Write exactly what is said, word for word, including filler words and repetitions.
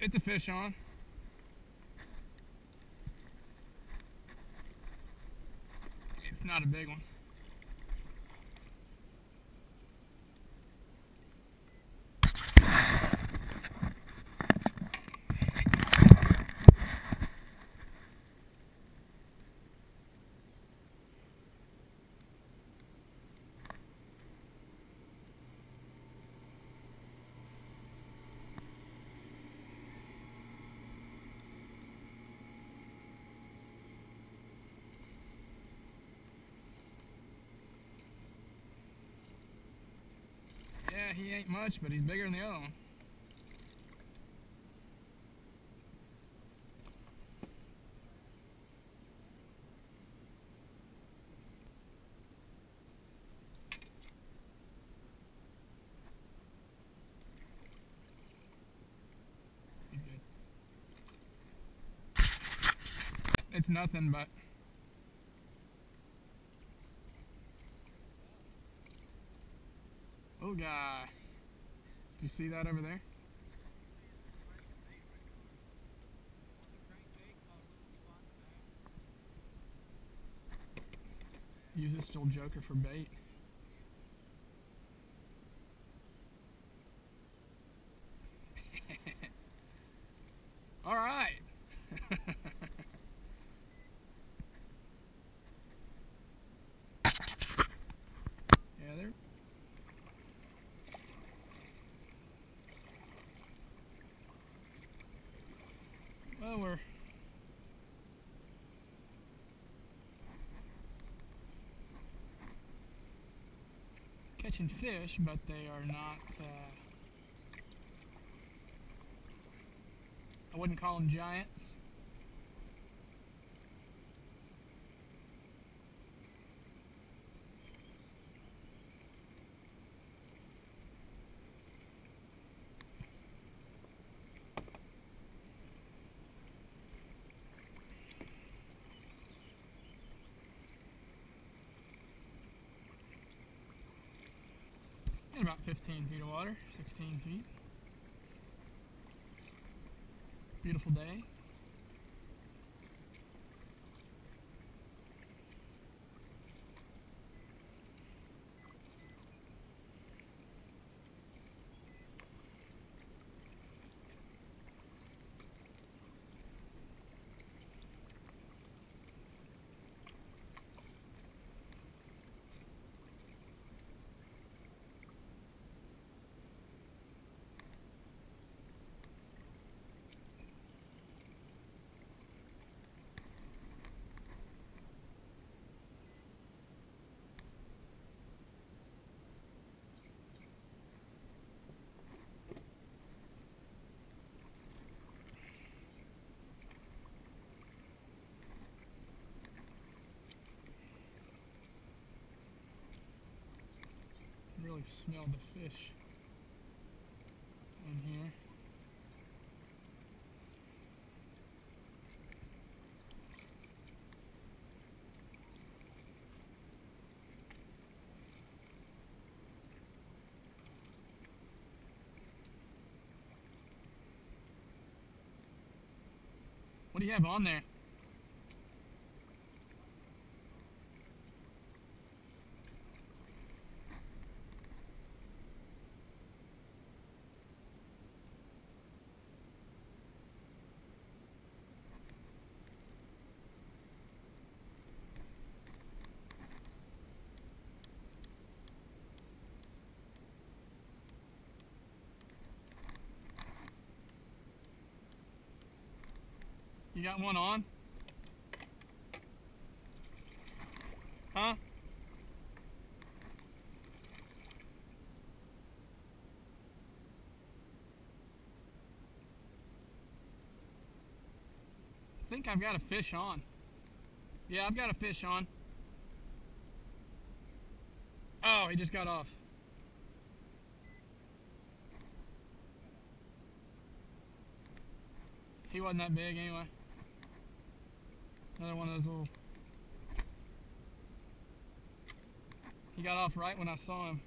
It's a fish on. It's not a big one. He ain't much, but he's bigger than the other one. He's good. It's nothing but. Oh, God. Do you see that over there? Use this old joker for bait. All right. Well, we're catching fish, but they are not, uh, I wouldn't call them giants. About fifteen feet of water, sixteen feet. Beautiful day. Really smell the fish in here. What do you have on there? You got one on? Huh? I think I've got a fish on. Yeah, I've got a fish on. Oh, he just got off. He wasn't that big anyway. Another one of those little... He got off right when I saw him.